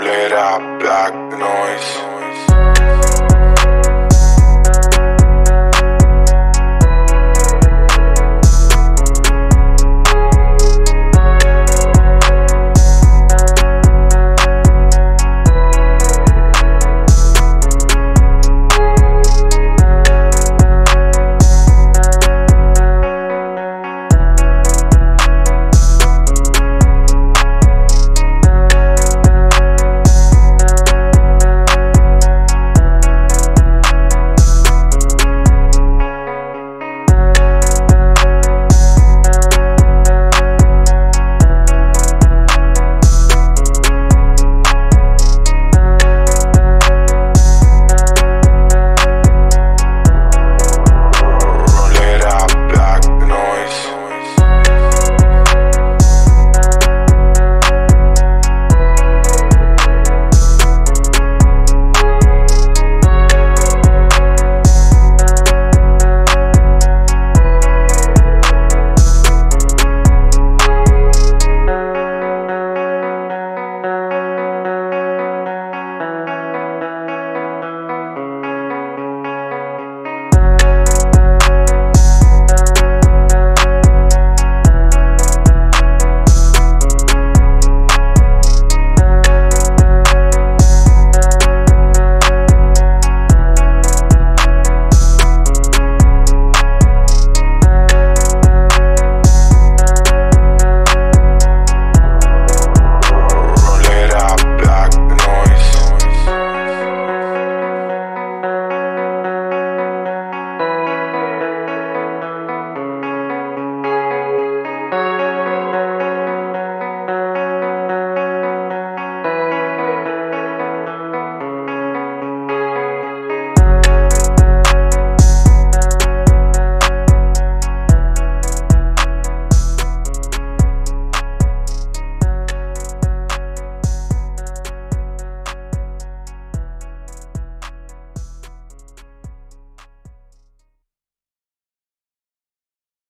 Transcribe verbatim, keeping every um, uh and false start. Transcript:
Don't let out black noise.